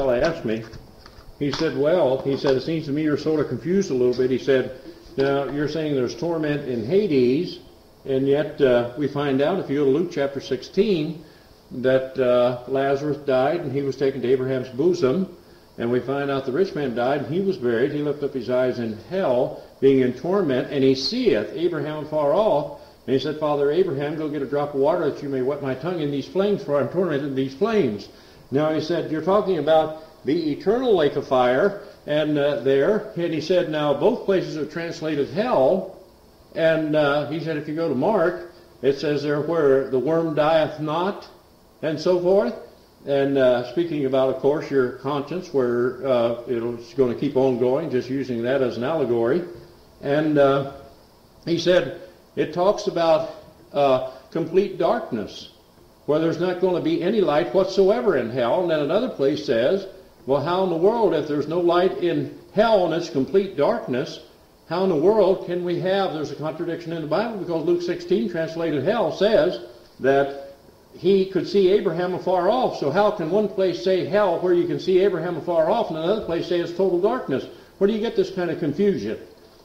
fellow asked me, he said, well, he said, it seems to me you're sort of confused a little bit. He said, now you're saying there's torment in Hades, and yet we find out, if you go to Luke chapter 16, that Lazarus died and he was taken to Abraham's bosom, and we find out the rich man died and he was buried. He lifted up his eyes in hell, being in torment, and he seeth Abraham afar off, and he said, Father Abraham, go get a drop of water that you may wet my tongue in these flames, for I am tormented in these flames. Now he said, you're talking about the eternal lake of fire, and there, and he said, now both places are translated hell, and he said, if you go to Mark, it says there, where the worm dieth not, and so forth, and speaking about, of course, your conscience, where it's going to keep on going, just using that as an allegory. And he said, it talks about complete darkness, where there's not going to be any light whatsoever in hell. And then another place says, well, how in the world, if there's no light in hell and it's complete darkness, how in the world can we have, there's a contradiction in the Bible, because Luke 16, translated hell, says that he could see Abraham afar off. So how can one place say hell, where you can see Abraham afar off, and another place say it's total darkness? Where do you get this kind of confusion?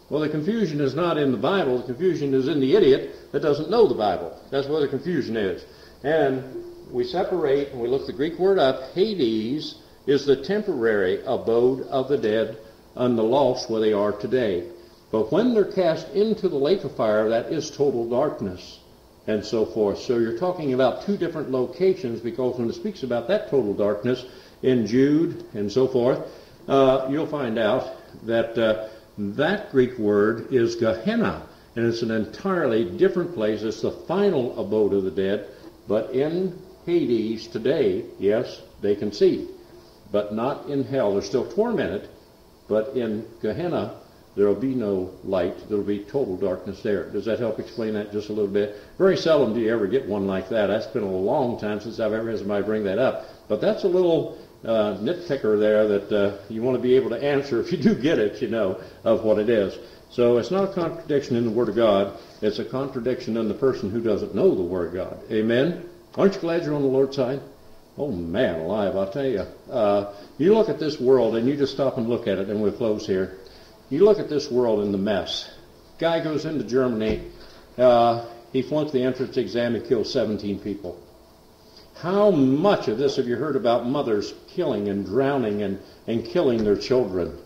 Well, the confusion is not in the Bible. The confusion is in the idiot that doesn't know the Bible. That's where the confusion is. And we separate, and we look the Greek word up. Hades is the temporary abode of the dead and the lost, where they are today. But when they're cast into the lake of fire, that is total darkness, and so forth. So you're talking about two different locations, because when it speaks about that total darkness in Jude and so forth, you'll find out that that Greek word is Gehenna, and it's an entirely different place. It's the final abode of the dead, but in Hades today, yes, they can see, but not in hell. They're still tormented, but in Gehenna, there will be no light. There will be total darkness there. Does that help explain that just a little bit? Very seldom do you ever get one like that. That's been a long time since I've ever had somebody bring that up. But that's a little nitpicker there that you want to be able to answer, if you do get it, you know, of what it is. So it's not a contradiction in the Word of God. It's a contradiction in the person who doesn't know the Word of God. Amen? Aren't you glad you're on the Lord's side? Oh, man alive, I'll tell you. You look at this world, and you just stop and look at it, and we'll close here. You look at this world in the mess. Guy goes into Germany. He flunked the entrance exam and killed 17 people. How much of this have you heard about mothers killing and drowning and killing their children?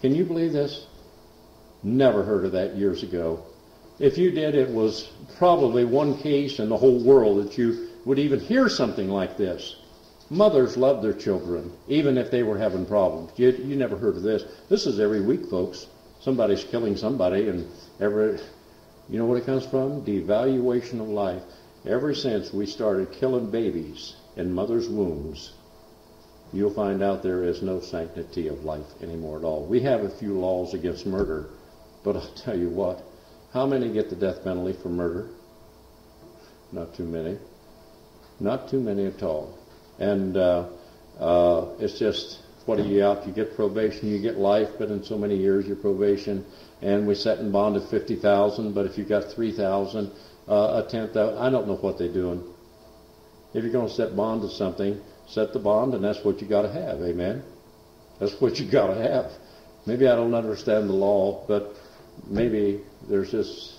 Can you believe this? Never heard of that years ago. If you did, it was probably one case in the whole world that you would even hear something like this. Mothers love their children, even if they were having problems. You never heard of this. This is every week, folks. Somebody's killing somebody, and you know what it comes from? Devaluation of life. Ever since we started killing babies in mothers' wombs, you'll find out there is no sanctity of life anymore at all. We have a few laws against murder, but I'll tell you what, how many get the death penalty for murder? Not too many. Not too many at all. And it's just, what are you out? You get probation, you get life, but in so many years your probation. And we set in bond at $50,000, but if you got $3,000, a $10,000, I don't know what they're doing. If you're going to set bond to something, set the bond, and that's what you got to have. Amen. That's what you got to have. Maybe I don't understand the law, but maybe there's just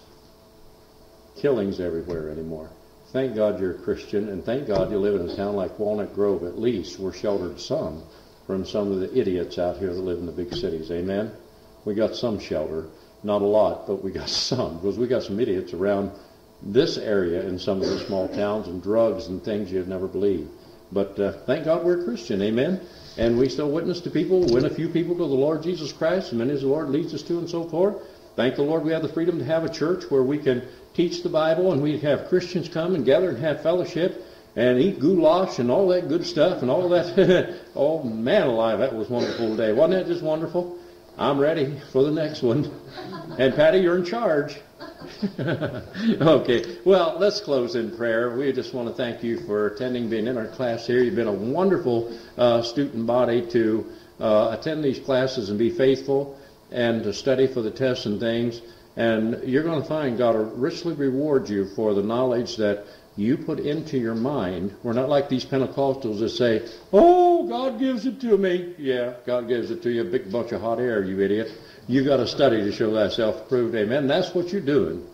killings everywhere anymore. Thank God you're a Christian, and thank God you live in a town like Walnut Grove. At least we're sheltered some from some of the idiots out here that live in the big cities. Amen? We got some shelter. Not a lot, but we got some, because we got some idiots around this area in some of the small towns, and drugs and things you'd never believe. But thank God we're a Christian. Amen? And we still witness to people, win a few people to the Lord Jesus Christ, and many as the Lord leads us to, and so forth. Thank the Lord we have the freedom to have a church where we can teach the Bible, and we have Christians come and gather and have fellowship and eat goulash and all that good stuff and all that. Oh, man alive, that was a wonderful day. Wasn't that just wonderful? I'm ready for the next one. And, Patty, you're in charge. Okay, well, let's close in prayer. We just want to thank you for attending, being in our class here. You've been a wonderful student body to attend these classes and be faithful, and to study for the tests and things. And you're going to find God will richly reward you for the knowledge that you put into your mind. We're not like these Pentecostals that say, oh, God gives it to me. Yeah, God gives it to you, a big bunch of hot air, you idiot. You've got to study to show thyself approved. Amen. That's what you're doing.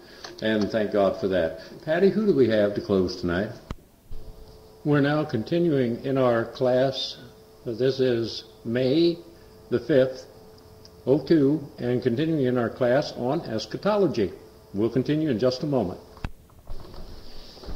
And thank God for that. Patty, who do we have to close tonight? We're now continuing in our class. This is May the 5th, 02, and continuing in our class on eschatology. We'll continue in just a moment.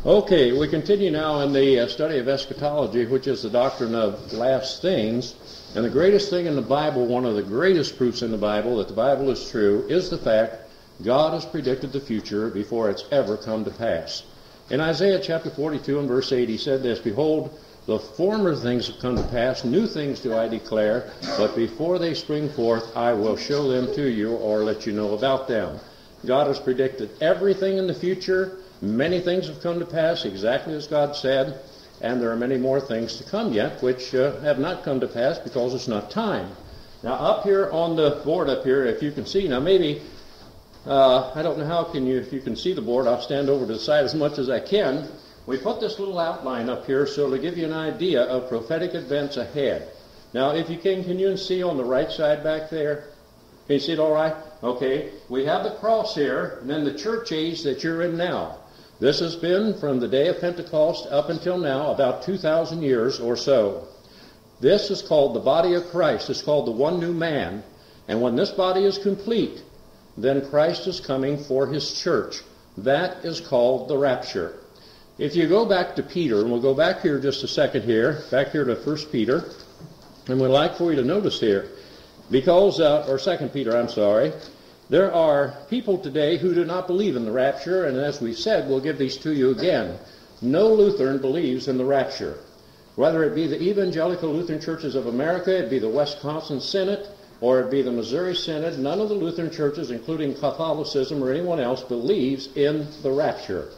Okay, we continue now in the study of eschatology, which is the doctrine of last things. And the greatest thing in the Bible, one of the greatest proofs in the Bible that the Bible is true, is the fact God has predicted the future before it's ever come to pass. In Isaiah chapter 42 and verse 8, he said this, behold, the former things have come to pass, new things do I declare, but before they spring forth, I will show them to you or let you know about them. God has predicted everything in the future. Many things have come to pass exactly as God said, and there are many more things to come yet which have not come to pass because it's not time. Now up here on the board up here, if you can see, now maybe, I don't know how can you, if you can see the board, I'll stand over to the side as much as I can. We put this little outline up here so to give you an idea of prophetic events ahead. Now if you can you see on the right side back there? Can you see it all right? Okay, we have the cross here, and then the church age that you're in now. This has been from the day of Pentecost up until now about 2,000 years or so. This is called the body of Christ. It's called the one new man. And when this body is complete, then Christ is coming for his church. That is called the rapture. If you go back to Peter, and we'll go back here just a second here, back here to 1 Peter, and we'd like for you to notice here, because, or 2 Peter, I'm sorry, there are people today who do not believe in the rapture, and as we said, we'll give these to you again. No Lutheran believes in the rapture. Whether it be the Evangelical Lutheran Churches of America, it be the Wisconsin Synod, or it be the Missouri Synod, none of the Lutheran churches, including Catholicism or anyone else, believes in the rapture.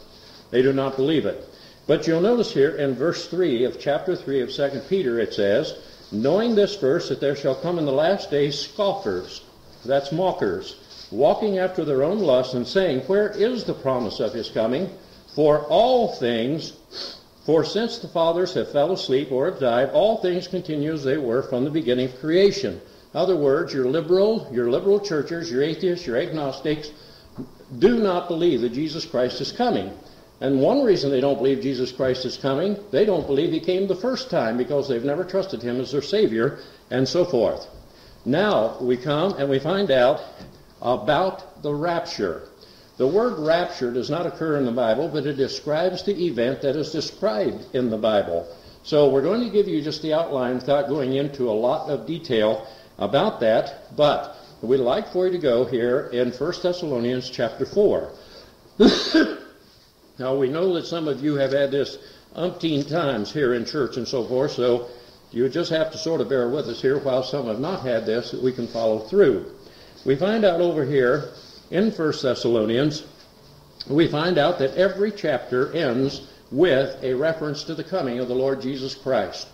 They do not believe it. But you'll notice here in verse 3 of chapter 3 of 2 Peter, it says, knowing this verse, that there shall come in the last days scoffers, that's mockers, walking after their own lusts and saying, where is the promise of his coming? For all things, for since the fathers have fell asleep or have died, all things continue as they were from the beginning of creation. In other words, your liberal churchers, your atheists, your agnostics, do not believe that Jesus Christ is coming. And one reason they don't believe Jesus Christ is coming, they don't believe he came the first time because they've never trusted him as their Savior, and so forth. Now we come and we find out about the rapture. The word rapture does not occur in the Bible, but it describes the event that is described in the Bible. So we're going to give you just the outline without going into a lot of detail about that, but we'd like for you to go here in 1 Thessalonians chapter 4. Now we know that some of you have had this umpteen times here in church and so forth, so you just have to sort of bear with us here while some have not had this, that we can follow through. We find out over here in 1 Thessalonians, we find out that every chapter ends with a reference to the coming of the Lord Jesus Christ.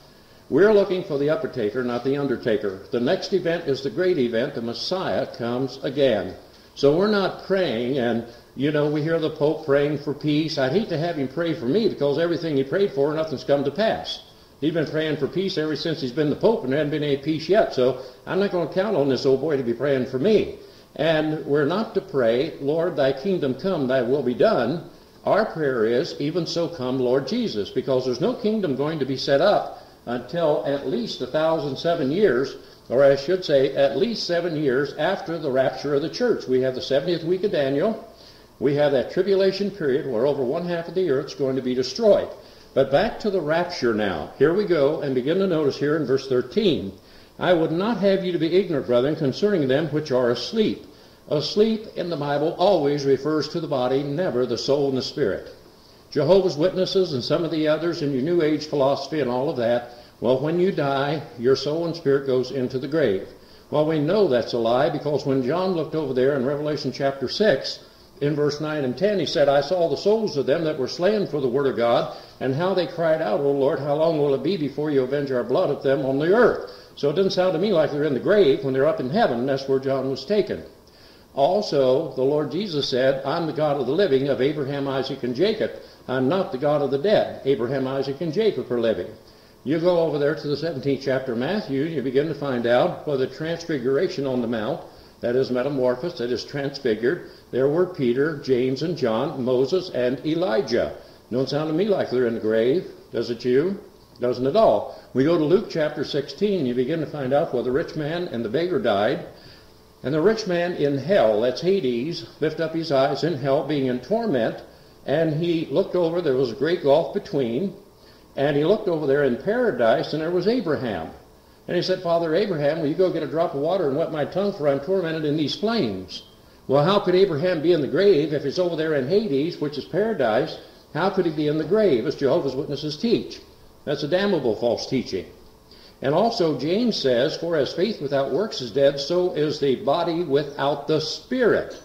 We're looking for the uppertaker, not the undertaker. The next event is the great event. The Messiah comes again. So we're not praying, and, you know, we hear the Pope praying for peace. I'd hate to have him pray for me because everything he prayed for, nothing's come to pass. He's been praying for peace ever since he's been the Pope, and there hasn't been any peace yet, so I'm not going to count on this old boy to be praying for me. And we're not to pray, Lord, thy kingdom come, thy will be done. Our prayer is, even so come, Lord Jesus, because there's no kingdom going to be set up until at least 1,007 years, or I should say at least 7 years after the rapture of the church. We have the 70th week of Daniel. We have that tribulation period where over one half of the earth's going to be destroyed. But back to the rapture now. Here we go, and begin to notice here in verse 13. I would not have you to be ignorant, brethren, concerning them which are asleep. Asleep in the Bible always refers to the body, never the soul and the spirit. Jehovah's Witnesses and some of the others in your New Age philosophy and all of that, well, when you die, your soul and spirit goes into the grave. Well, we know that's a lie because when John looked over there in Revelation chapter 6, in verse 9 and 10, he said, I saw the souls of them that were slain for the word of God, and how they cried out, O Lord, how long will it be before you avenge our blood of them on the earth? So it doesn't sound to me like they're in the grave when they're up in heaven. That's where John was taken. Also, the Lord Jesus said, I'm the God of the living, of Abraham, Isaac, and Jacob. I'm not the God of the dead. Abraham, Isaac, and Jacob are living. You go over there to the 17th chapter of Matthew, and you begin to find out whether transfiguration on the mount, that is metamorphosis, that is transfigured, there were Peter, James, and John, Moses, and Elijah. Don't sound to me like they're in the grave, does it you? Doesn't at all. We go to Luke chapter 16, you begin to find out where the rich man and the beggar died. And the rich man in hell, that's Hades, lift up his eyes in hell, being in torment, and he looked over, there was a great gulf between, and he looked over there in paradise, and there was Abraham. And he said, Father Abraham, will you go get a drop of water and wet my tongue, for I'm tormented in these flames? Well, how could Abraham be in the grave if he's over there in Hades, which is paradise? How could he be in the grave, as Jehovah's Witnesses teach? That's a damnable false teaching. And also James says, for as faith without works is dead, so is the body without the spirit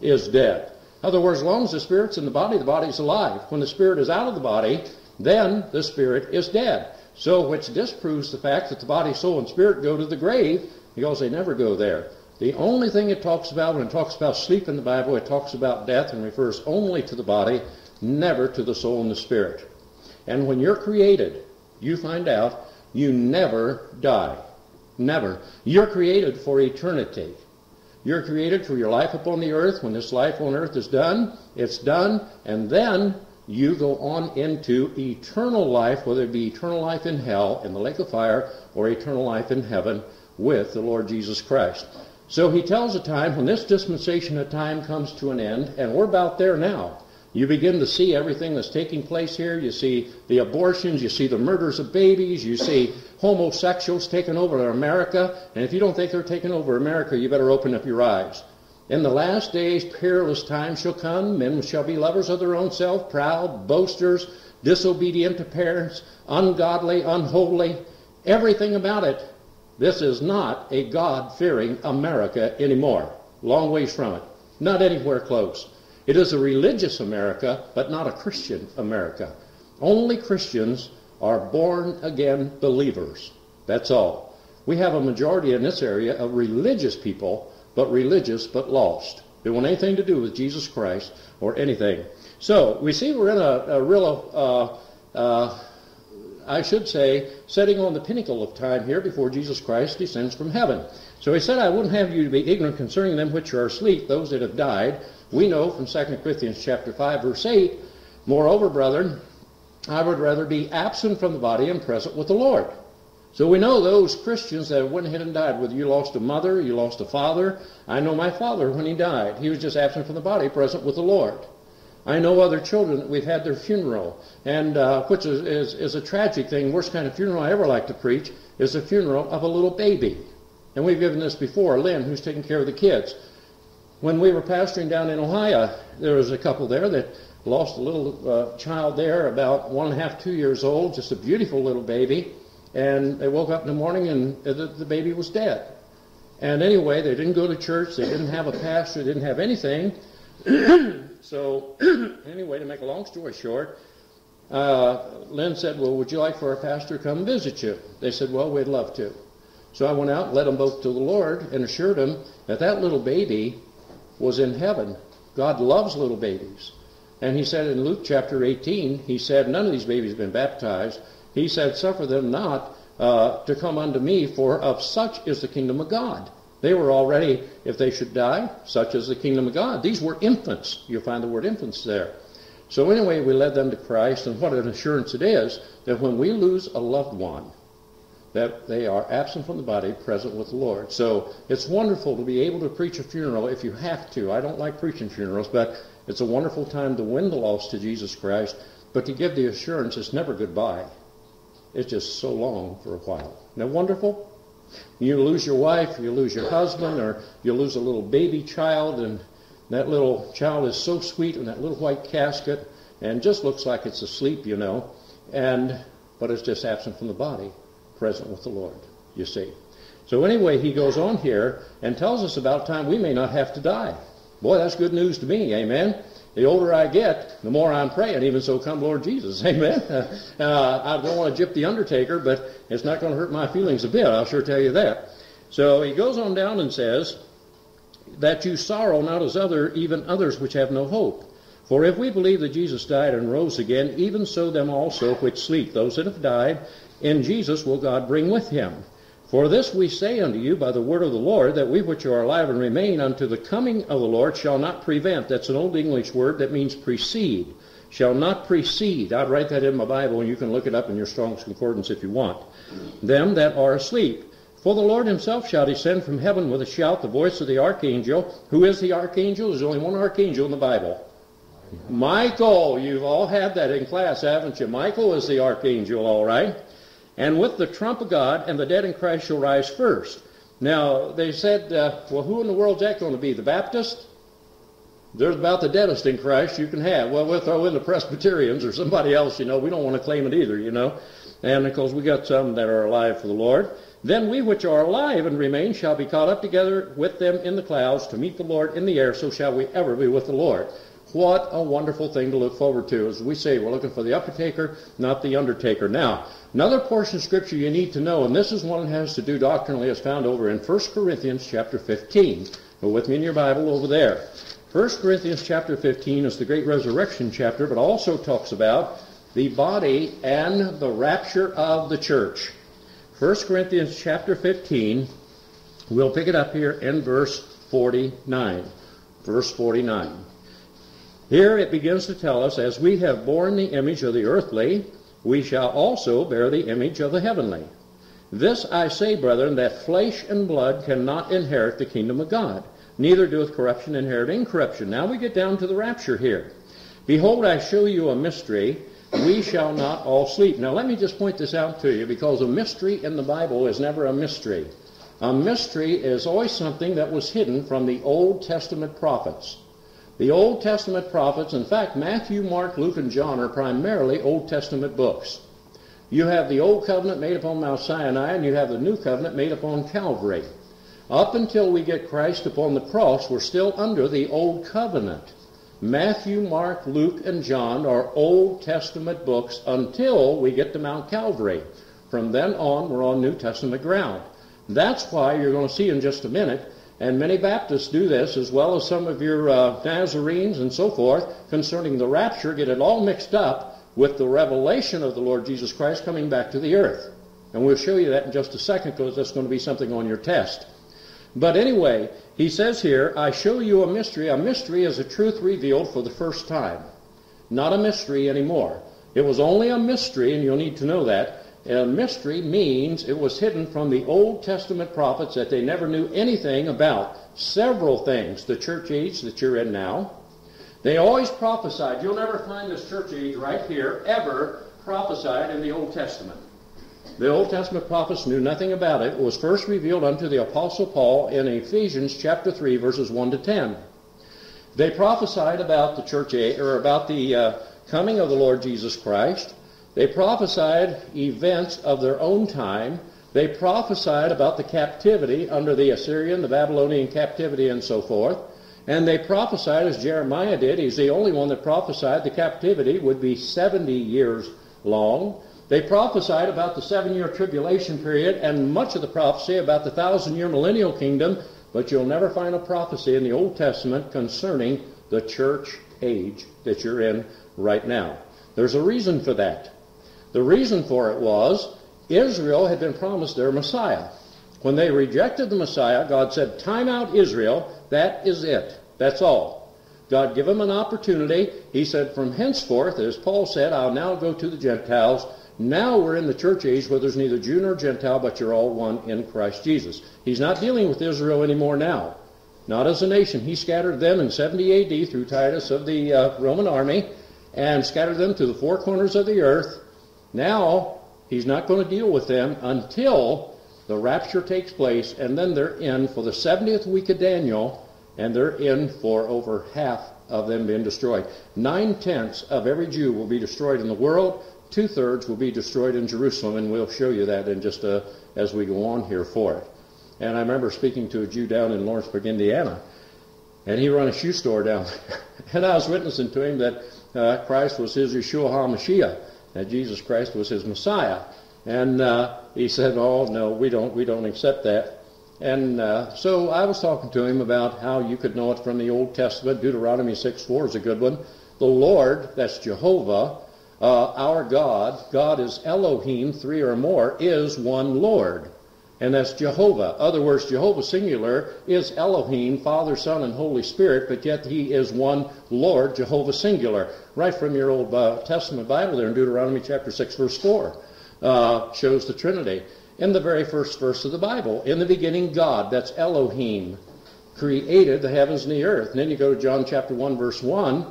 is dead. In other words, as long as the spirit's in the body's alive. When the spirit is out of the body, then the spirit is dead. So which disproves the fact that the body, soul, and spirit go to the grave, because they never go there. The only thing it talks about when it talks about sleep in the Bible, it talks about death and refers only to the body, never to the soul and the spirit. And when you're created, you find out you never die. Never. You're created for eternity. You're created for your life upon the earth. When this life on earth is done, it's done, and then you go on into eternal life, whether it be eternal life in hell, in the lake of fire, or eternal life in heaven with the Lord Jesus Christ. So he tells a time when this dispensation of time comes to an end, and we're about there now. You begin to see everything that's taking place here. You see the abortions, you see the murders of babies, you see homosexuals taking over America. And if you don't think they're taking over America, you better open up your eyes. In the last days, perilous times shall come. Men shall be lovers of their own self, proud, boasters, disobedient to parents, ungodly, unholy, everything about it. This is not a God-fearing America anymore. Long ways from it. Not anywhere close. It is a religious America, but not a Christian America. Only Christians are born-again believers. That's all. We have a majority in this area of religious people, but lost. They want anything to do with Jesus Christ or anything. So we see we're in a real, I should say, setting on the pinnacle of time here before Jesus Christ descends from heaven. So he said, I wouldn't have you to be ignorant concerning them which are asleep, those that have died. We know from 2 Corinthians chapter 5, verse 8, moreover, brethren, I would rather be absent from the body and present with the Lord. So we know those Christians that went ahead and died, whether you lost a mother, you lost a father. I know my father when he died. He was just absent from the body, present with the Lord. I know other children that we've had their funeral, and which is a tragic thing. Worst kind of funeral I ever like to preach is the funeral of a little baby. And we've given this before, Lynn, who's taking care of the kids. When we were pastoring down in Ohio, there was a couple there that lost a little child there, about 1.5, 2 years old, just a beautiful little baby. And they woke up in the morning and the baby was dead. And anyway, they didn't go to church, they didn't have a pastor, they didn't have anything. So anyway, to make a long story short, Lynn said, well, would you like for our pastor to come visit you? They said, well, we'd love to. So I went out and led them both to the Lord and assured them that that little baby was in heaven. God loves little babies. And he said in Luke chapter 18, he said, none of these babies have been baptized. He said, suffer them not to come unto me, for of such is the kingdom of God. They were already, if they should die, such is the kingdom of God. These were infants. You'll find the word infants there. So anyway, we led them to Christ, and what an assurance it is that when we lose a loved one, that they are absent from the body, present with the Lord. So it's wonderful to be able to preach a funeral if you have to. I don't like preaching funerals, but it's a wonderful time to win the lost to Jesus Christ, but to give the assurance it's never goodbye. It's just so long for a while. Isn't that wonderful? You lose your wife, you lose your husband, or you lose a little baby child, and that little child is so sweet in that little white casket and just looks like it's asleep, you know, but it's just absent from the body, present with the Lord, you see. So anyway, he goes on here and tells us about time we may not have to die. Boy, that's good news to me, amen? The older I get, the more I'm praying, even so come Lord Jesus, amen? I don't want to gyp the undertaker, but it's not going to hurt my feelings a bit, I'll sure tell you that. So he goes on down and says, that you sorrow not as even others which have no hope. For if we believe that Jesus died and rose again, even so them also which sleep, those that have died, in Jesus will God bring with him. For this we say unto you by the word of the Lord, that we which are alive and remain unto the coming of the Lord shall not prevent. That's an old English word that means precede. Shall not precede. I'd write that in my Bible, and you can look it up in your Strong's Concordance if you want. Them that are asleep. For the Lord himself shall descend from heaven with a shout, the voice of the archangel. Who is the archangel? There's only one archangel in the Bible. Michael. You've all had that in class, haven't you? Michael is the archangel, all right. And with the trump of God, and the dead in Christ shall rise first. Now, they said, well, who in the world's that going to be? The Baptist? There's about the deadest in Christ you can have. Well, we'll throw in the Presbyterians or somebody else, you know. We don't want to claim it either, you know. And, of course, we got some that are alive for the Lord. Then we which are alive and remain shall be caught up together with them in the clouds to meet the Lord in the air, so shall we ever be with the Lord. What a wonderful thing to look forward to. As we say, we're looking for the undertaker, not the undertaker. Now, another portion of Scripture you need to know, and this is one that has to do doctrinally, is found over in 1 Corinthians chapter 15. Go with me in your Bible over there. 1 Corinthians chapter 15 is the great resurrection chapter, but also talks about the body and the rapture of the church. 1 Corinthians chapter 15, we'll pick it up here in verse 49. Verse 49. Here it begins to tell us, as we have borne the image of the earthly, we shall also bear the image of the heavenly. This I say, brethren, that flesh and blood cannot inherit the kingdom of God. Neither doeth corruption inherit incorruption. Now we get down to the rapture here. Behold, I show you a mystery. We shall not all sleep. Now let me just point this out to you, because a mystery in the Bible is never a mystery. A mystery is always something that was hidden from the Old Testament prophets. The Old Testament prophets, in fact, Matthew, Mark, Luke, and John are primarily Old Testament books. You have the Old Covenant made upon Mount Sinai, and you have the New Covenant made upon Calvary. Up until we get Christ upon the cross, we're still under the Old Covenant. Matthew, Mark, Luke, and John are Old Testament books until we get to Mount Calvary. From then on, we're on New Testament ground. That's why you're going to see in just a minute, and many Baptists do this, as well as some of your Nazarenes and so forth, concerning the rapture, get it all mixed up with the revelation of the Lord Jesus Christ coming back to the earth. And we'll show you that in just a second, because that's going to be something on your test. But anyway, he says here, I show you a mystery. A mystery is a truth revealed for the first time. Not a mystery anymore. It was only a mystery, and you'll need to know that. A mystery means it was hidden from the Old Testament prophets, that they never knew anything about. Several things. The church age that you're in now. They always prophesied. You'll never find this church age right here ever prophesied in the Old Testament. The Old Testament prophets knew nothing about it. It was first revealed unto the Apostle Paul in Ephesians chapter 3, verses 1 to 10. They prophesied about the church, or about the coming of the Lord Jesus Christ. They prophesied events of their own time. They prophesied about the captivity under the Assyrian, the Babylonian captivity, and so forth. And they prophesied, as Jeremiah did. He's the only one that prophesied the captivity would be 70 years long. They prophesied about the 7-year tribulation period and much of the prophecy about the 1,000-year millennial kingdom, but you'll never find a prophecy in the Old Testament concerning the church age that you're in right now. There's a reason for that. The reason for it was Israel had been promised their Messiah. When they rejected the Messiah, God said, time out Israel, that is it, that's all. God gave them an opportunity. He said, from henceforth, as Paul said, I'll now go to the Gentiles. Now we're in the church age where there's neither Jew nor Gentile, but you're all one in Christ Jesus. He's not dealing with Israel anymore now, not as a nation. He scattered them in 70 AD through Titus of the Roman army, and scattered them to the four corners of the earth. Now he's not going to deal with them until the rapture takes place, and then they're in for the 70th week of Daniel, and they're in for over half of them being destroyed. 9/10 of every Jew will be destroyed in the world. 2/3 will be destroyed in Jerusalem, and we'll show you that in just as we go on here for it. And I remember speaking to a Jew down in Lawrenceburg, Indiana, and he ran a shoe store down there. And I was witnessing to him that Christ was his Yeshua HaMashiach, that Jesus Christ was his Messiah. And he said, oh, no, we don't accept that. And so I was talking to him about how you could know it from the Old Testament. Deuteronomy 6:4 is a good one. The Lord, that's Jehovah, our God, God is Elohim, three or more, is one Lord. And that's Jehovah. In other words, Jehovah singular is Elohim, Father, Son, and Holy Spirit, but yet he is one Lord, Jehovah singular. Right from your Old Testament Bible there in Deuteronomy chapter 6, verse 4, shows the Trinity. In the very first verse of the Bible, in the beginning God, that's Elohim, created the heavens and the earth. And then you go to John chapter 1, verse 1.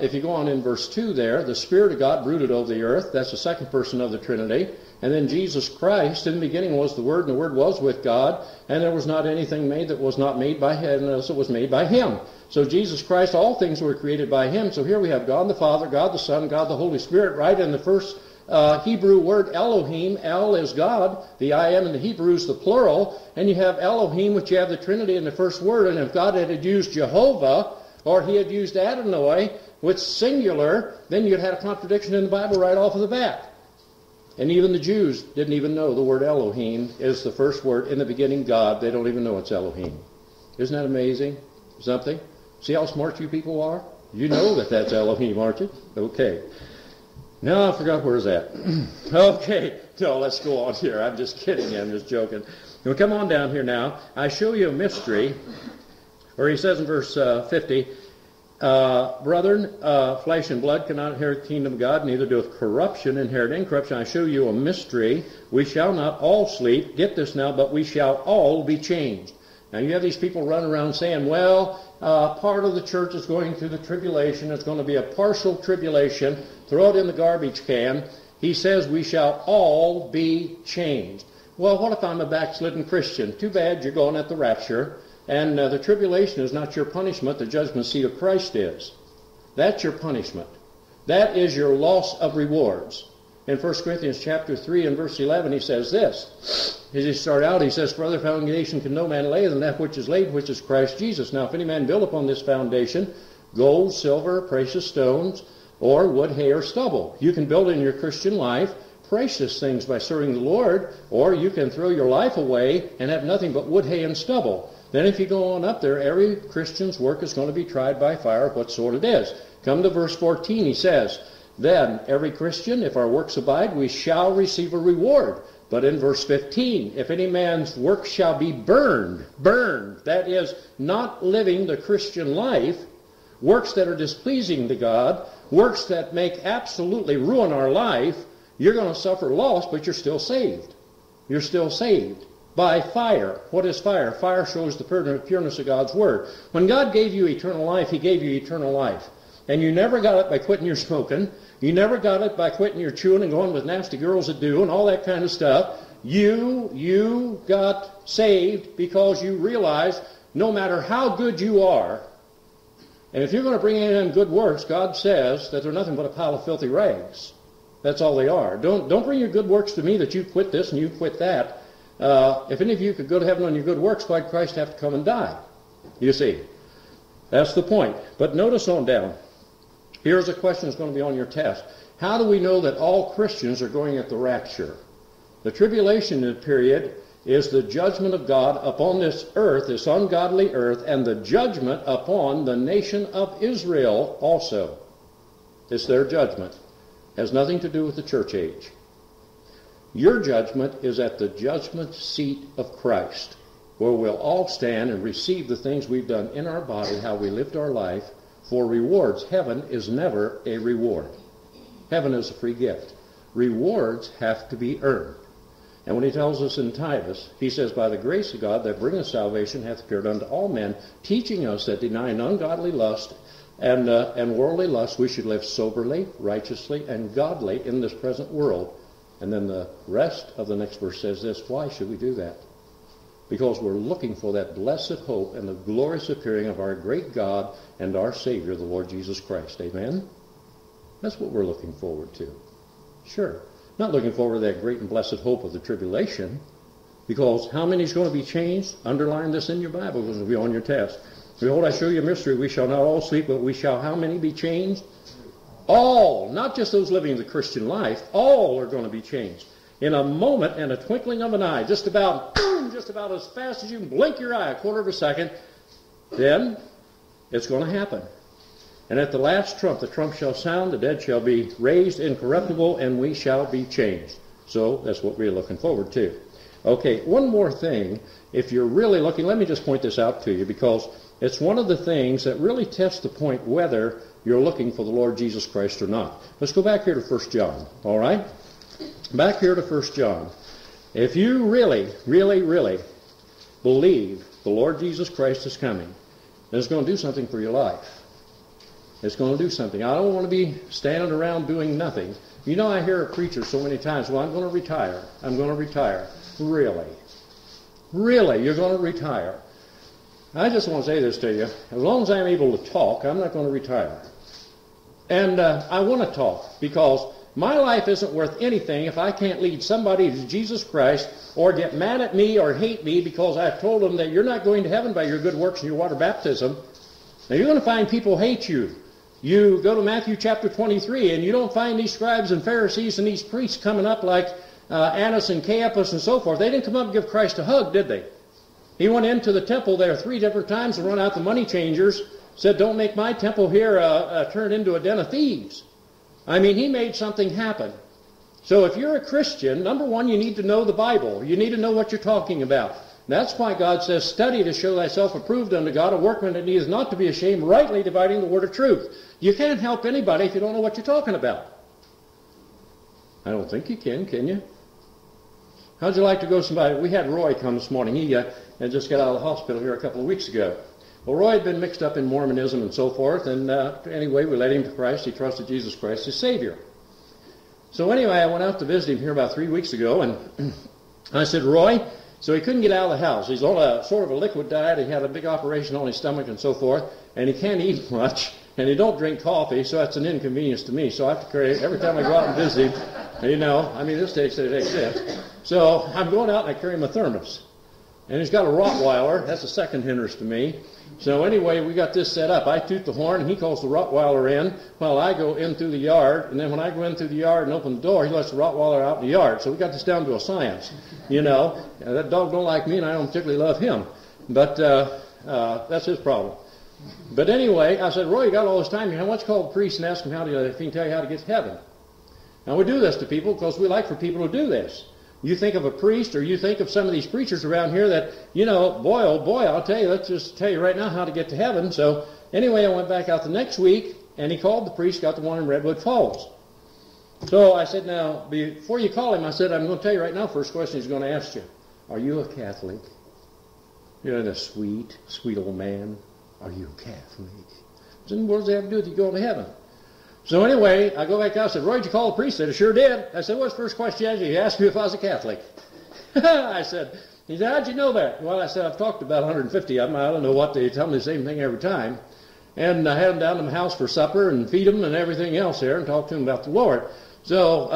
If you go on in verse 2 there, the Spirit of God brooded over the earth. That's the second person of the Trinity. And then Jesus Christ, in the beginning was the Word, and the Word was with God. And there was not anything made that was not made by Him, unless it was made by Him. So Jesus Christ, all things were created by Him. So here we have God the Father, God the Son, God the Holy Spirit, right in the first Hebrew word Elohim. El is God. The I am in the Hebrew is the plural. And you have Elohim, which you have the Trinity in the first word. And if God had used Jehovah, or he had used Adonai, which singular, then you'd had a contradiction in the Bible right off of the bat. And even the Jews didn't even know the word Elohim is the first word. In the beginning, God. They don't even know it's Elohim. Isn't that amazing? Something? See how smart you people are? You know that that's Elohim, aren't you? Okay. No, I forgot where's that. Okay. No, let's go on here. I'm just kidding. I'm just joking. Now, come on down here now. I show you a mystery. Or he says in verse 50, Brethren, flesh and blood cannot inherit the kingdom of God, neither doeth corruption inherit incorruption. I show you a mystery. We shall not all sleep, get this now, but we shall all be changed. Now you have these people running around saying, well, part of the church is going through the tribulation. It's going to be a partial tribulation. Throw it in the garbage can. He says we shall all be changed. Well, what if I'm a backslidden Christian? Too bad, you're going at the rapture. And the tribulation is not your punishment. The judgment seat of Christ is. That's your punishment. That is your loss of rewards. In 1 Corinthians chapter 3 and verse 11, he says this. As he starts out, he says, For other foundation can no man lay than that which is laid, which is Christ Jesus. Now, if any man build upon this foundation, gold, silver, precious stones, or wood, hay, or stubble. You can build in your Christian life precious things by serving the Lord, or you can throw your life away and have nothing but wood, hay, and stubble. Then if you go on up there, every Christian's work is going to be tried by fire, what sort it is. Come to verse 14, he says, Then every Christian, if our works abide, we shall receive a reward. But in verse 15, if any man's work shall be burned, that is, not living the Christian life, works that are displeasing to God, works that make absolutely ruin our life, you're going to suffer loss, but you're still saved. You're still saved. By fire. What is fire? Fire shows the pureness of God's Word. When God gave you eternal life, He gave you eternal life. And you never got it by quitting your smoking. You never got it by quitting your chewing and going with nasty girls that do and all that kind of stuff. You got saved because you realized no matter how good you are, and if you're going to bring in good works, God says that they're nothing but a pile of filthy rags. That's all they are. Don't bring your good works to me that you quit this and you quit that. If any of you could go to heaven on your good works, why'd Christ have to come and die? You see, that's the point. But notice on down, here's a question that's going to be on your test. How do we know that all Christians are going at the rapture? The tribulation period is the judgment of God upon this earth, this ungodly earth, and the judgment upon the nation of Israel also. It's their judgment. It has nothing to do with the church age. Your judgment is at the judgment seat of Christ, where we'll all stand and receive the things we've done in our body, how we lived our life, for rewards. Heaven is never a reward. Heaven is a free gift. Rewards have to be earned. And when he tells us in Titus, he says, By the grace of God that bringeth salvation hath appeared unto all men, teaching us that denying ungodly lust and worldly lust, we should live soberly, righteously, and godly in this present world. And then the rest of the next verse says this, why should we do that? Because we're looking for that blessed hope and the glorious appearing of our great God and our Savior, the Lord Jesus Christ. Amen? That's what we're looking forward to. Sure. Not looking forward to that great and blessed hope of the tribulation, because how many is going to be changed? Underline this in your Bible, because it will be on your test. Behold, I show you a mystery. We shall not all sleep, but we shall how many be changed? All, not just those living the Christian life, all are going to be changed. in a moment and a twinkling of an eye, just about, boom, just about as fast as you can blink your eye, a quarter of a second, then it's going to happen. And at the last trump, the trump shall sound, the dead shall be raised incorruptible, and we shall be changed. So that's what we're looking forward to. Okay, one more thing. If you're really looking, let me just point this out to you, because it's one of the things that really tests the point whether you're looking for the Lord Jesus Christ or not. Let's go back here to 1 John, all right? Back here to 1 John. If you really, really, really believe the Lord Jesus Christ is coming, then it's going to do something for your life. It's going to do something. I don't want to be standing around doing nothing. You know, I hear a preacher so many times, well, I'm going to retire. I'm going to retire. Really? Really? You're going to retire? I just want to say this to you. As long as I'm able to talk, I'm not going to retire. And I want to talk, because my life isn't worth anything if I can't lead somebody to Jesus Christ, or get mad at me or hate me because I've told them that you're not going to heaven by your good works and your water baptism. Now, you're going to find people hate you. You go to Matthew chapter 23, and you don't find these scribes and Pharisees and these priests coming up like Annas and Caiaphas and so forth. They didn't come up and give Christ a hug, did they? He went into the temple there 3 different times to run out the money changers, said, don't make my temple here turn into a den of thieves. I mean, he made something happen. So if you're a Christian, number one, you need to know the Bible. You need to know what you're talking about. That's why God says, study to show thyself approved unto God, a workman that needs not to be ashamed, rightly dividing the word of truth. You can't help anybody if you don't know what you're talking about. I don't think you can you? How'd you like to go somebody? We had Roy come this morning. He had just got out of the hospital here a couple of weeks ago. Well, Roy had been mixed up in Mormonism and so forth, and anyway, we led him to Christ. He trusted Jesus Christ as Savior. So anyway, I went out to visit him here about 3 weeks ago, and I said, Roy, so he couldn't get out of the house. He's on a sort of a liquid diet. He had a big operation on his stomach and so forth, and he can't eat much, and he don't drink coffee, so that's an inconvenience to me. So I have to carry it every time I go out and visit him. You know, I mean, this takes it. So I'm going out and I carry him a thermos, and he's got a Rottweiler. That's a second hindrance to me. So anyway, we got this set up. I toot the horn, and he calls the Rottweiler in while I go in through the yard. And then when I go in through the yard and open the door, he lets the Rottweiler out in the yard. So we got this down to a science, you know. And that dog don't like me, and I don't particularly love him. But that's his problem. But anyway, I said, Roy, you got all this time here. Why don't you call the priest and ask him how to, if he can tell you how to get to heaven? Now, we do this to people because we like for people to do this. You think of a priest, or you think of some of these preachers around here that, you know, boy, oh boy, I'll tell you, let's just tell you right now how to get to heaven. So anyway, I went back out the next week, and he called the priest, got the one in Redwood Falls. So I said, now, before you call him, I said, I'm going to tell you right now, first question he's going to ask you, are you a Catholic? You're the sweet, sweet old man. Are you a Catholic? I said, what does that have to do with you going to heaven? So anyway, I go back out and said, Roy, did you call the priest? He said, I sure did. I said, what's the first question he asked me if I was a Catholic? I said, he said, how'd you know that? Well, I said, I've talked to about 150 of them. I don't know what they tell me, the same thing every time. And I had them down to my house for supper and feed them and everything else there and talk to them about the Lord. So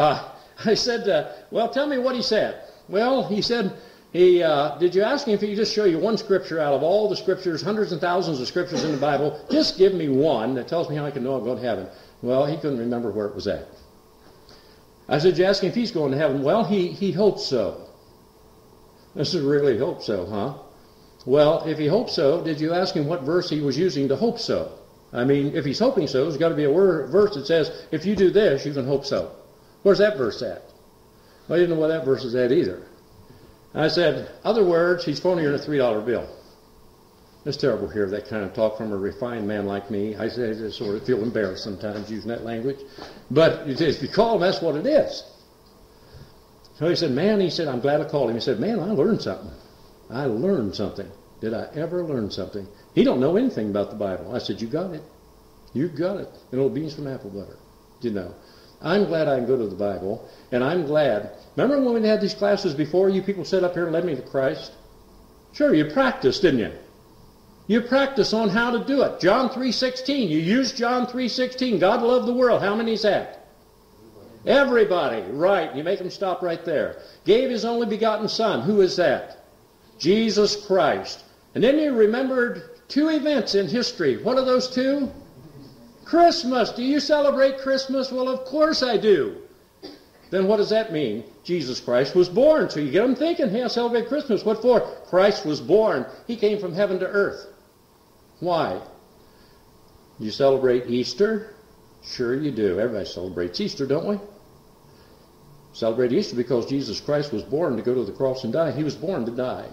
I said, well, tell me what he said. Well, he said, did you ask him if he could just show you one scripture out of all the scriptures, hundreds and thousands of scriptures in the Bible? Just give me one that tells me how I can know I'm going to heaven. Well, he couldn't remember where it was at. I said, you ask him if he's going to heaven? Well, he hopes so. I said, really hope so, huh? Well, if he hopes so, did you ask him what verse he was using to hope so? I mean, if he's hoping so, there's got to be a verse that says, if you do this, you can hope so. Where's that verse at? Well, I didn't know where that verse was at either. I said, other words, he's phoning her in a $3 bill. It's terrible to hear that kind of talk from a refined man like me. I just sort of feel embarrassed sometimes using that language. But if you call him, that's what it is. So he said, man, he said, I'm glad I called him. He said, man, I learned something. I learned something. Did I ever learn something? He don't know anything about the Bible. I said, you got it. You got it. And little beans from apple butter, you know. I'm glad I can go to the Bible, and I'm glad. Remember when we had these classes before, you people sat up here and led me to Christ? Sure, you practiced, didn't you? You practice on how to do it. John 3:16. You use John 3:16. God loved the world. How many is that? Everybody. Right. You make them stop right there. Gave his only begotten son. Who is that? Jesus Christ. And then you remembered 2 events in history. What are those 2? Christmas. Do you celebrate Christmas? Well, of course I do. Then what does that mean? Jesus Christ was born. So you get them thinking, hey, I'll celebrate Christmas. What for? Christ was born. He came from heaven to earth. Why? You celebrate Easter? Sure you do. Everybody celebrates Easter, don't we? Celebrate Easter because Jesus Christ was born to go to the cross and die. He was born to die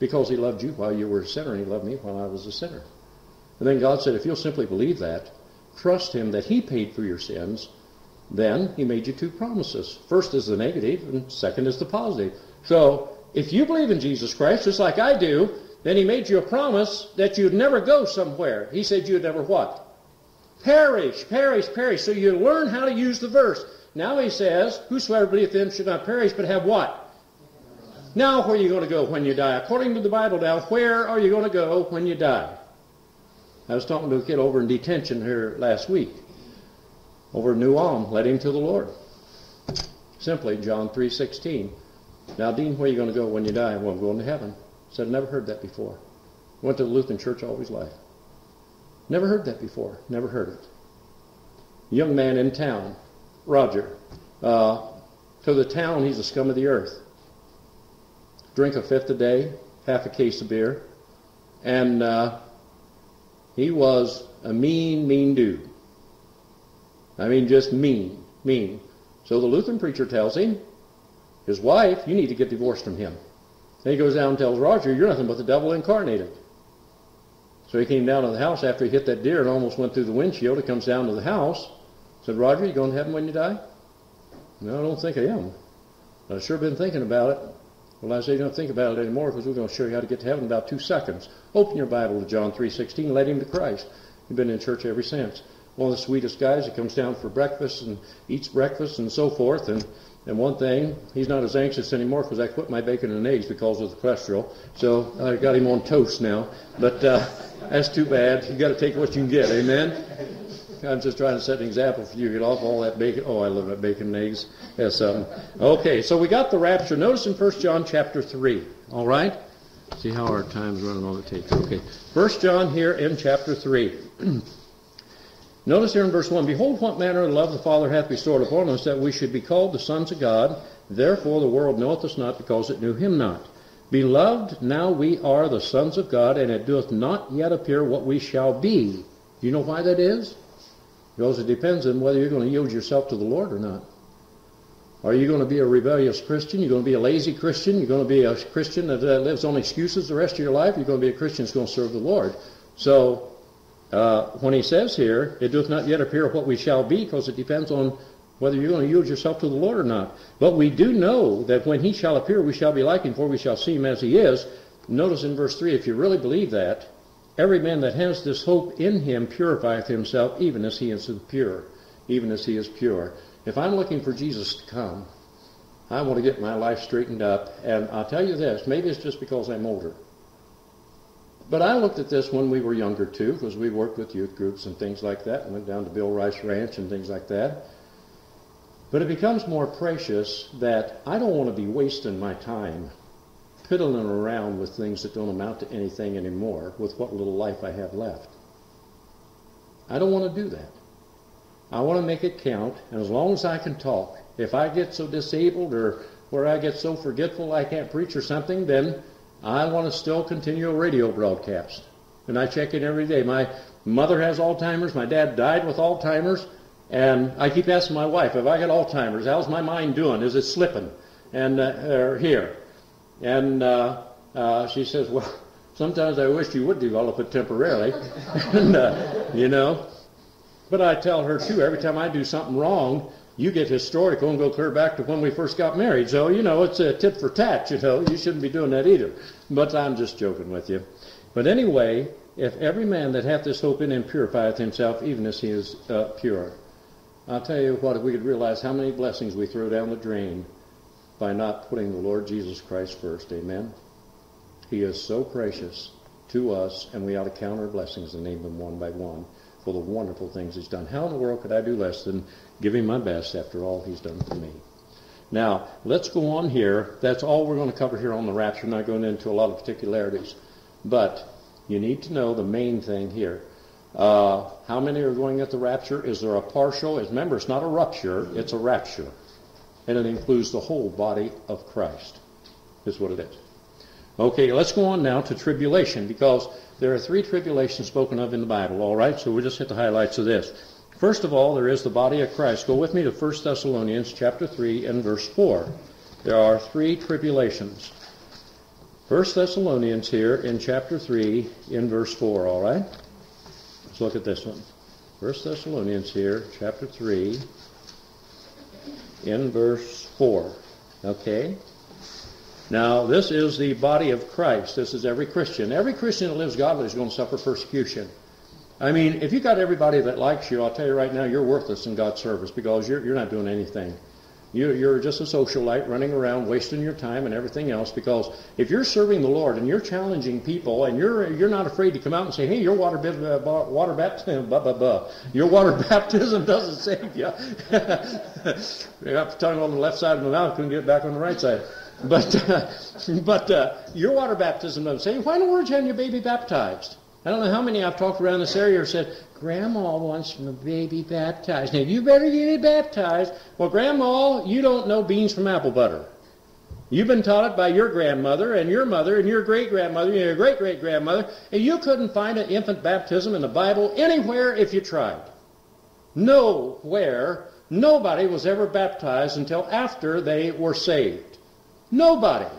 because he loved you while you were a sinner, and he loved me while I was a sinner. And then God said, if you'll simply believe that, trust him that he paid for your sins, then he made you two promises. First is the negative, and second is the positive. So if you believe in Jesus Christ, just like I do, then he made you a promise that you'd never go somewhere. He said you'd never what? Perish, perish, perish. So you learn how to use the verse. Now he says, whosoever believeth in him should not perish, but have what? Now where are you going to go when you die? According to the Bible now, where are you going to go when you die? I was talking to a kid over in detention here last week. Over in New Ulm, led him to the Lord. Simply, John 3:16. Now, Dean, where are you going to go when you die? Well, I'm going to heaven. I said, never heard that before. Went to the Lutheran church all his life. Never heard that before. Never heard it. Young man in town, Roger. To the town, he's the scum of the earth. Drink a fifth a day, half a case of beer. And he was a mean, mean dude. I mean, just mean, mean. So the Lutheran preacher tells him, his wife, you need to get divorced from him. Then he goes down and tells Roger, you're nothing but the devil incarnated. So he came down to the house after he hit that deer and almost went through the windshield. He comes down to the house, said, Roger, you going to heaven when you die? No, I don't think I am. I've sure been thinking about it. Well, I say, don't think about it anymore because we're going to show you how to get to heaven in about 2 seconds. Open your Bible to John 3:16, led him to Christ. He's been in church ever since. One of the sweetest guys. He comes down for breakfast and eats breakfast and so forth. And one thing, he's not as anxious anymore because I quit my bacon and eggs because of the cholesterol. So I got him on toast now. But that's too bad. You've got to take what you can get. Amen? I'm just trying to set an example for you. Get off all that bacon. Oh, I love that bacon and eggs. That's something. Okay, so we got the rapture. Notice in 1 John chapter 3. All right? See how our time's running on the tape. Okay. 1 John here in chapter 3. Notice here in verse 1, behold, what manner of love the Father hath bestowed upon us, that we should be called the sons of God. Therefore the world knoweth us not, because it knew him not. Beloved, now we are the sons of God, and it doeth not yet appear what we shall be. Do you know why that is? Because it depends on whether you're going to yield yourself to the Lord or not. Are you going to be a rebellious Christian? You're going to be a lazy Christian? You're going to be a Christian that lives on excuses the rest of your life? You're going to be a Christian that's going to serve the Lord. So, when he says here, it doth not yet appear what we shall be, because it depends on whether you're going to yield yourself to the Lord or not. But we do know that when he shall appear, we shall be like him, for we shall see him as he is. Notice in verse 3, if you really believe that, every man that has this hope in him purifieth himself, even as he is pure. Even as he is pure. If I'm looking for Jesus to come, I want to get my life straightened up. And I'll tell you this, maybe it's just because I'm older. But I looked at this when we were younger, too, because we worked with youth groups and things like that, and went down to Bill Rice Ranch and things like that. But it becomes more precious that I don't want to be wasting my time piddling around with things that don't amount to anything anymore with what little life I have left. I don't want to do that. I want to make it count, and as long as I can talk, if I get so disabled or where I get so forgetful I can't preach or something, then I want to still continue a radio broadcast. And I check in every day. My mother has Alzheimer's. My dad died with Alzheimer's. And I keep asking my wife, have I got Alzheimer's? How's my mind doing? Is it slipping? And here. And she says, well, sometimes I wish you would develop it temporarily. And, you know. But I tell her, too, every time I do something wrong, you get historical and go clear back to when we first got married. So, you know, it's a tit for tat, you know. You shouldn't be doing that either. But I'm just joking with you. But anyway, if every man that hath this hope in him purifieth himself, even as he is pure. I'll tell you what, if we could realize how many blessings we throw down the drain by not putting the Lord Jesus Christ first. Amen? He is so precious to us, and we ought to count our blessings and name them one by one for the wonderful things he's done. How in the world could I do less than give him my best after all he's done for me? Now, let's go on here. That's all we're going to cover here on the rapture. I'm not going into a lot of particularities. But you need to know the main thing here. How many are going at the rapture? Is there a partial? Remember, it's not a rupture. It's a rapture. and it includes the whole body of Christ, is what it is. Okay, let's go on now to tribulation, because there are three tribulations spoken of in the Bible, all right? So we'll just hit the highlights of this. First of all, there is the body of Christ. Go with me to 1 Thessalonians chapter 3 and verse 4. There are three tribulations. 1 Thessalonians here in chapter 3 in verse 4, all right? Let's look at this one. 1 Thessalonians here, chapter 3 in verse 4, okay? Now, this is the body of Christ. This is every Christian. Every Christian that lives godly is going to suffer persecution. I mean, if you got everybody that likes you, I'll tell you right now, you're worthless in God's service, because you're not doing anything. You're just a socialite running around, wasting your time and everything else, because if you're serving the Lord and you're challenging people and you're not afraid to come out and say, hey, your water baptism doesn't save you. You have tongue on the left side of the mouth, couldn't get it back on the right side. But your water baptism doesn't say, why in the world you have your baby baptized? I don't know how many I've talked around this area who said, Grandma wants my baby baptized. Now, you better get it baptized. Well, Grandma, you don't know beans from apple butter. You've been taught it by your grandmother and your mother and your great-grandmother and your great-great-grandmother, and you couldn't find an infant baptism in the Bible anywhere if you tried. Nowhere. Nobody was ever baptized until after they were saved. Nobody.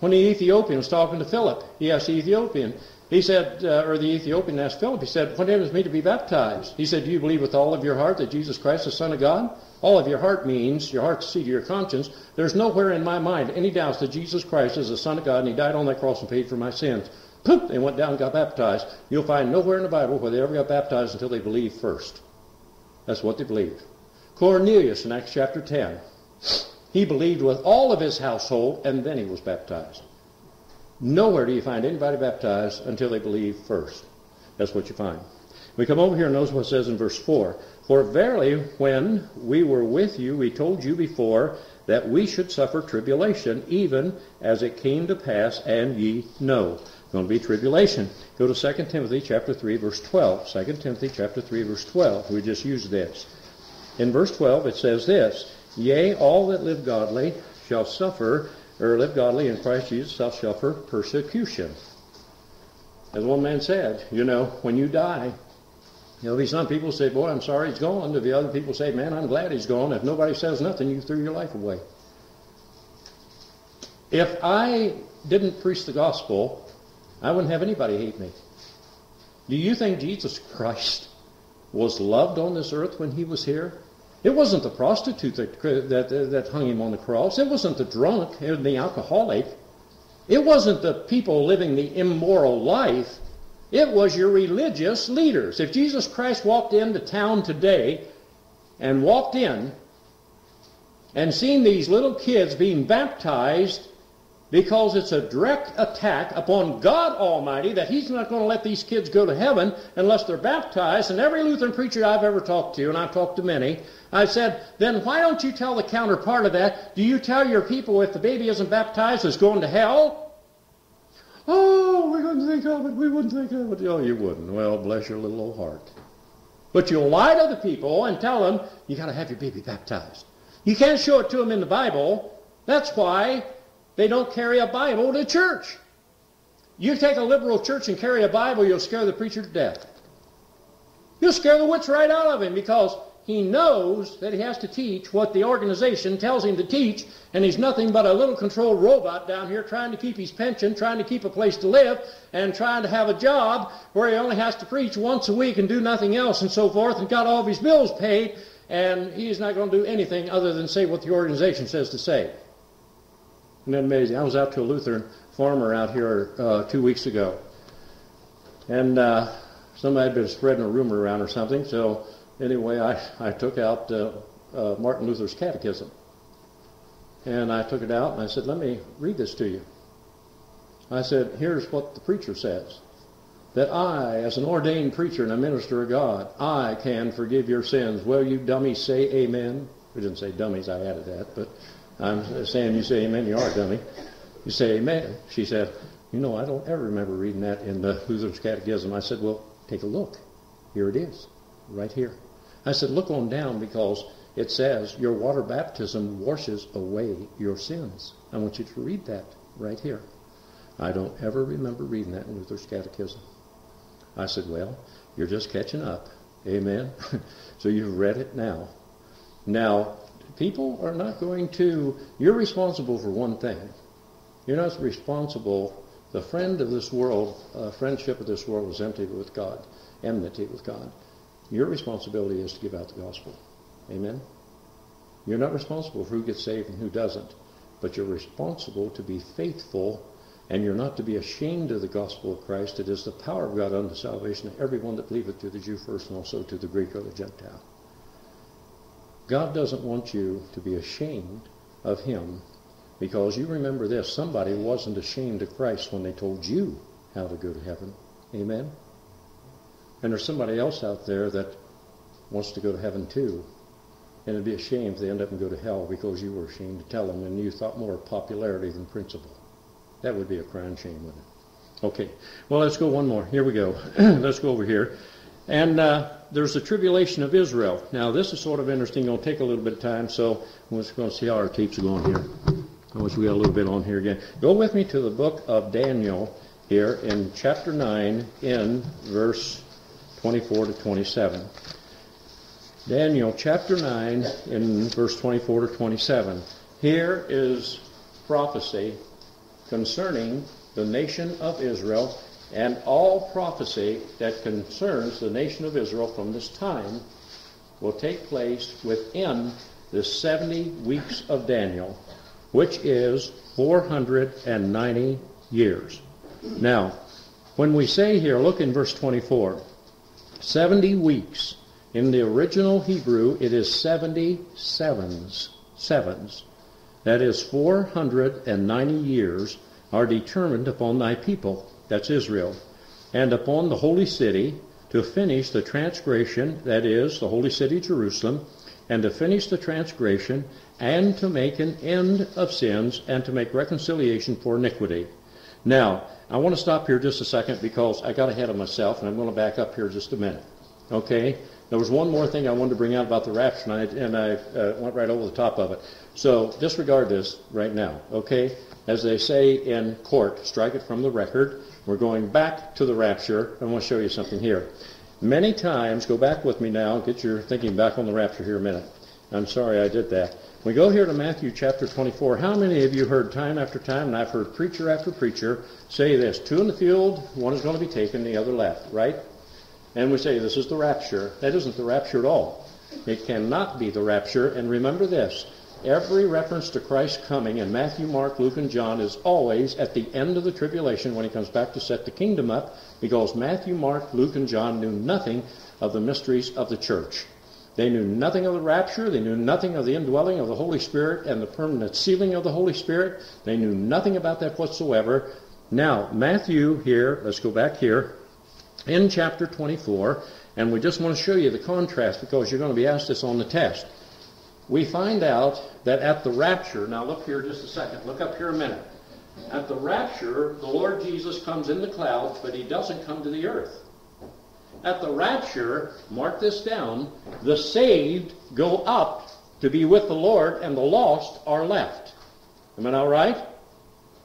When the Ethiopian was talking to Philip, he asked the Ethiopian, he said, or the Ethiopian asked Philip, he said, when it was me to be baptized? He said, do you believe with all of your heart that Jesus Christ is the Son of God? All of your heart means your heart's the seat of your conscience. There's nowhere in my mind any doubts that Jesus Christ is the Son of God and He died on that cross and paid for my sins. Poof! They went down and got baptized. You'll find nowhere in the Bible where they ever got baptized until they believed first. That's what they believed. Cornelius in Acts chapter 10. He believed with all of his household, and then he was baptized. Nowhere do you find anybody baptized until they believe first. That's what you find. We come over here and notice what it says in verse 4. For verily, when we were with you, we told you before that we should suffer tribulation, even as it came to pass, and ye know. It's going to be tribulation. Go to 2 Timothy chapter 3, verse 12. 2 Timothy chapter 3, verse 12. We just used this. In verse 12, it says this. Yea, all that live godly shall suffer, or live godly in Christ Jesus shall suffer persecution. As one man said, you know, when you die, there'll be some people say, boy, I'm sorry he's gone. There'll be other people say, man, I'm glad he's gone. If nobody says nothing, you threw your life away. If I didn't preach the gospel, I wouldn't have anybody hate me. Do you think Jesus Christ was loved on this earth when he was here? It wasn't the prostitute that hung him on the cross. It wasn't the drunk and the alcoholic. It wasn't the people living the immoral life. It was your religious leaders. If Jesus Christ walked into town today and walked in and seen these little kids being baptized, because it's a direct attack upon God Almighty that He's not going to let these kids go to heaven unless they're baptized. And every Lutheran preacher I've ever talked to, and I've talked to many, I've said, then why don't you tell the counterpart of that? Do you tell your people if the baby isn't baptized it's going to hell? Oh, we wouldn't think of it. We wouldn't think of it. Oh, you wouldn't. Well, bless your little old heart. But you'll lie to the people and tell them, you got to have your baby baptized. You can't show it to them in the Bible. That's why they don't carry a Bible to church. You take a liberal church and carry a Bible, you'll scare the preacher to death. You'll scare the wits right out of him, because he knows that he has to teach what the organization tells him to teach, and he's nothing but a little controlled robot down here trying to keep his pension, trying to keep a place to live, and trying to have a job where he only has to preach once a week and do nothing else and so forth, and got all of his bills paid, and he's not going to do anything other than say what the organization says to say. Isn't that amazing? I was out to a Lutheran farmer out here 2 weeks ago. And somebody had been spreading a rumor around or something. So anyway, I took out Martin Luther's catechism. And I took it out and I said, let me read this to you. I said, here's what the preacher says. That I, as an ordained preacher and a minister of God, I can forgive your sins. Will you dummies say amen? We didn't say dummies, I added that, but I'm saying, you say amen, you are a dummy. You say amen. She said, you know, I don't ever remember reading that in the Lutheran's Catechism. I said, well, take a look. Here it is, right here. I said, look on down, because It says, your water baptism washes away your sins. I want you to read that right here. I don't ever remember reading that in Luther's Catechism. I said, well, you're just catching up. Amen? So you've read it now. Now, people are not going to... You're responsible for one thing. You're not responsible... The friend of this world, friendship of this world is empty with God, enmity with God. Your responsibility is to give out the gospel. Amen? You're not responsible for who gets saved and who doesn't, but you're responsible to be faithful, and you're not to be ashamed of the gospel of Christ. It is the power of God unto salvation of everyone that believeth, to the Jew first and also to the Greek or the Gentile. God doesn't want you to be ashamed of him, because you remember this, somebody wasn't ashamed of Christ when they told you how to go to heaven. Amen? And there's somebody else out there that wants to go to heaven too. And it'd be a shame if they end up and go to hell because you were ashamed to tell them and you thought more of popularity than principle. That would be a crying shame, wouldn't it? Okay. Well, let's go one more. Here we go. Let's go over here. And there's the tribulation of Israel. Now, this is sort of interesting. It'll take a little bit of time, so we're just going to see how our tapes are going here. I wish we got a little bit on here again. Go with me to the book of Daniel here in chapter 9 in verse 24 to 27. Daniel chapter 9 in verse 24 to 27. Here is prophecy concerning the nation of Israel and all prophecy that concerns the nation of Israel from this time will take place within the 70 weeks of Daniel, which is 490 years. Now, when we say here, look in verse 24, 70 weeks. In the original Hebrew, it is 77s. Sevens. That is 490 years are determined upon thy people, that's Israel, and upon the holy city to finish the transgression, that is, the holy city Jerusalem, and to finish the transgression, and to make an end of sins, and to make reconciliation for iniquity. Now, I want to stop here just a second because I got ahead of myself, and I'm going to back up here just a minute. Okay? There was one more thing I wanted to bring out about the rapture, and I went right over the top of it. So disregard this right now. Okay? As they say in court, strike it from the record. We're going back to the rapture. I want to show you something here. Many times, go back with me now, get your thinking back on the rapture here a minute. I'm sorry I did that. We go here to Matthew chapter 24. How many of you heard time after time, and I've heard preacher after preacher, say this, two in the field, one is going to be taken, the other left, right? And we say this is the rapture. That isn't the rapture at all. It cannot be the rapture. And remember this, every reference to Christ coming in Matthew, Mark, Luke, and John is always at the end of the tribulation when he comes back to set the kingdom up, because Matthew, Mark, Luke, and John knew nothing of the mysteries of the church. They knew nothing of the rapture. They knew nothing of the indwelling of the Holy Spirit and the permanent sealing of the Holy Spirit. They knew nothing about that whatsoever. Now, Matthew here, let's go back here, in chapter 24, and we just want to show you the contrast because you're going to be asked this on the test. We find out that at the rapture, now look here just a second, look up here a minute. At the rapture, the Lord Jesus comes in the clouds, but he doesn't come to the earth. At the rapture, mark this down, the saved go up to be with the Lord, and the lost are left. Am I not right?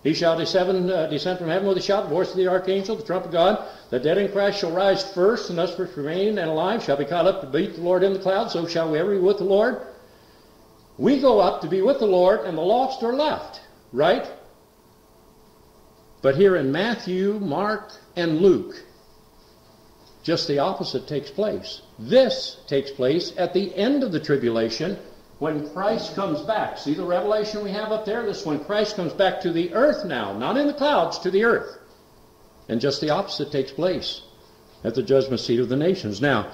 He shall descend from heaven with a shout, the voice of the archangel, the trump of God. The dead in Christ shall rise first, and us which remain and alive shall be caught up to meet the Lord in the clouds. So shall we ever be with the Lord. We go up to be with the Lord, and the lost are left, right? But here in Matthew, Mark, and Luke, just the opposite takes place. This takes place at the end of the tribulation when Christ comes back. See the revelation we have up there? This is when Christ comes back to the earth now, not in the clouds, to the earth. And just the opposite takes place at the judgment seat of the nations. Now,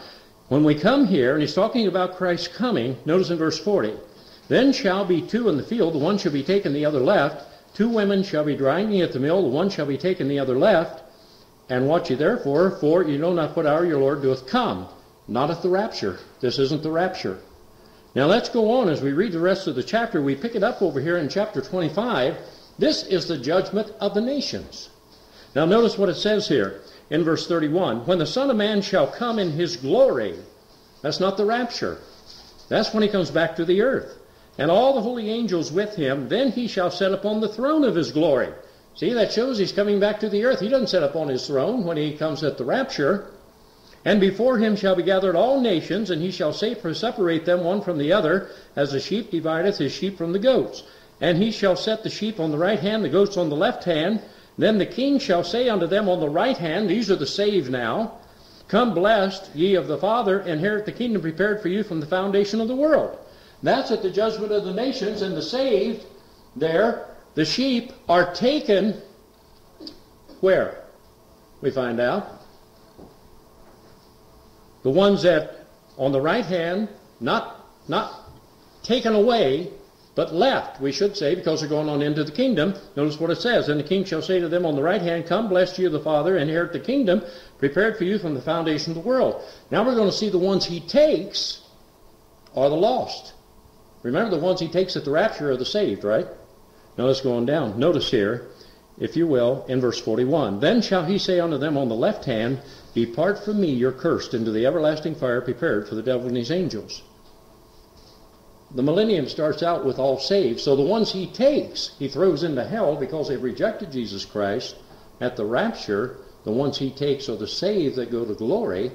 when we come here, and he's talking about Christ coming, notice in verse 40, then shall be two in the field, the one shall be taken, the other left. Two women shall be grinding at the mill, the one shall be taken, the other left. And watch ye therefore, for you know not what hour your Lord doeth come. Not at the rapture. This isn't the rapture. Now let's go on as we read the rest of the chapter. We pick it up over here in chapter 25. This is the judgment of the nations. Now notice what it says here in verse 31. When the Son of Man shall come in his glory. That's not the rapture. That's when he comes back to the earth. And all the holy angels with him, then he shall set upon the throne of his glory. See, that shows he's coming back to the earth. He doesn't set upon his throne when he comes at the rapture. And before him shall be gathered all nations, and he shall separate them one from the other, as the sheep divideth his sheep from the goats. And he shall set the sheep on the right hand, the goats on the left hand. Then the king shall say unto them on the right hand, these are the saved now, come blessed ye of the Father, inherit the kingdom prepared for you from the foundation of the world. That's at the judgment of the nations, and the saved there, the sheep, are taken where? We find out. The ones that on the right hand, not taken away, but left, we should say, because they're going on into the kingdom. Notice what it says, and the king shall say to them on the right hand, come, blessed ye of the Father, inherit the kingdom prepared for you from the foundation of the world. Now we're going to see the ones he takes are the lost. Remember, the ones he takes at the rapture are the saved, right? Now let's go on down. Notice here, if you will, in verse 41. Then shall he say unto them on the left hand, depart from me, you're cursed, into the everlasting fire prepared for the devil and his angels. The millennium starts out with all saved. So the ones he takes, he throws into hell because they've rejected Jesus Christ. At the rapture, the ones he takes are the saved that go to glory,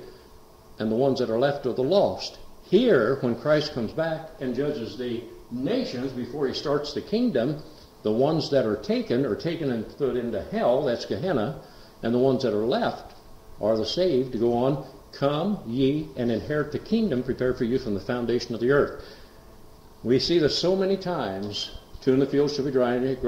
and the ones that are left are the lost. Here, when Christ comes back and judges the nations before he starts the kingdom, the ones that are taken and put into hell, that's Gehenna, and the ones that are left are the saved to go on, come ye and inherit the kingdom prepared for you from the foundation of the earth. We see this so many times, two in the field shall be grinding,